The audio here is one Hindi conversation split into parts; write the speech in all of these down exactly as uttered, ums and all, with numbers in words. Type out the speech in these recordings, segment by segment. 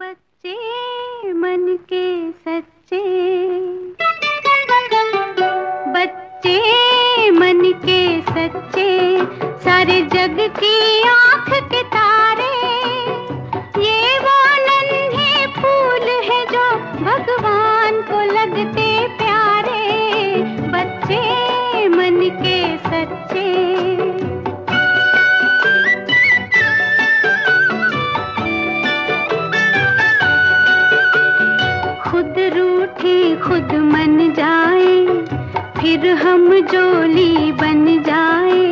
बच्चे मन के सच्चे, बच्चे मन के सच्चे, सारे जग की आँख के तारे, ये वो नन्हे फूल हैं जो भगवान को लगते प्यारे। बच्चे मन के सच्चे। खुद मन जाए फिर हम जोली बन जाए,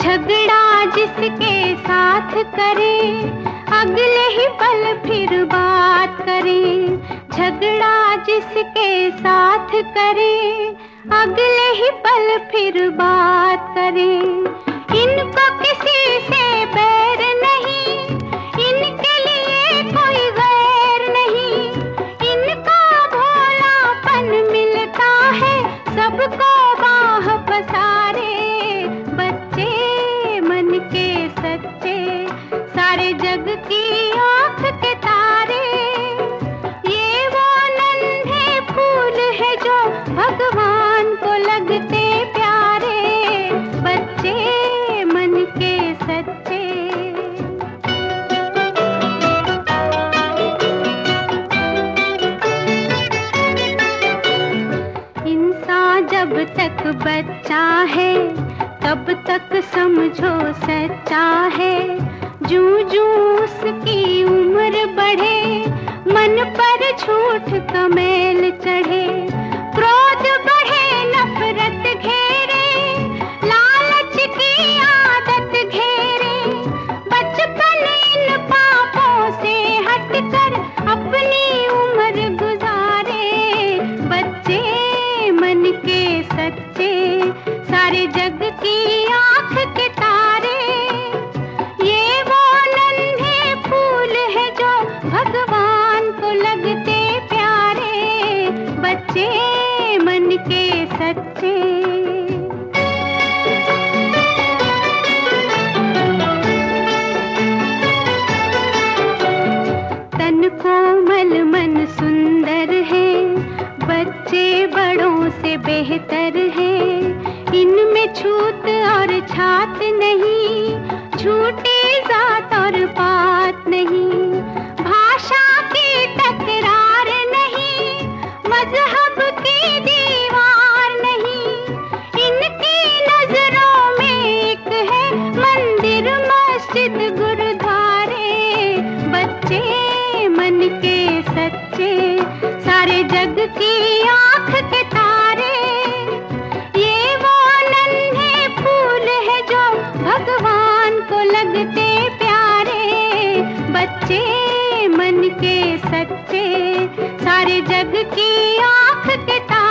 झगड़ा जिसके साथ करे अगले ही पल फिर बात करे, झगड़ा जिसके साथ करे अगले ही पल फिर बात करे। इनको किसी से बैर नहीं, इनके लिए कोई गैर नहीं, इनका मिलता है सबको बाह पसारे। बच्चे मन के सच्चे, सारे जग की आँख के तारे, ये वो नन्हे फूल है जो भगवान को लगते प्यारे। बच्चे मन के सच्चे। जब तक बच्चा है तब तक समझो सच्चा है, जूं जूं उसकी उम्र बढ़े मन पर झूठ का मैल चढ़े, क्रोध बढ़े नफरत घेरे, लालच की आदत घेरे, बचपन इन पापों से हटकर अपनी उम्र गुजारे। बच्चे मन के सच्चे, सारे जग की आँख के तारे, ये वो नन्हे फूल है जो भगवान को लगते प्यारे। बच्चे मन के सच्चे। तन कोमल मन सुंदर है, बच्चे बड़ों से बेहतर है, इनमें छूत और छात नहीं, झूठी जात और पात नहीं, भाषा की तकरार नहीं, मजहब की दीवार नहीं, इनकी नजरों में एक है मंदिर मस्जिद गुरुद्वारे। बच्चे मन के सच्चे, सारे जग की आँख के तारे, ये वो नन्हे फूल है जो भगवान को लगते प्यारे। बच्चे मन के सच्चे, सारे जग की आँख के तारे।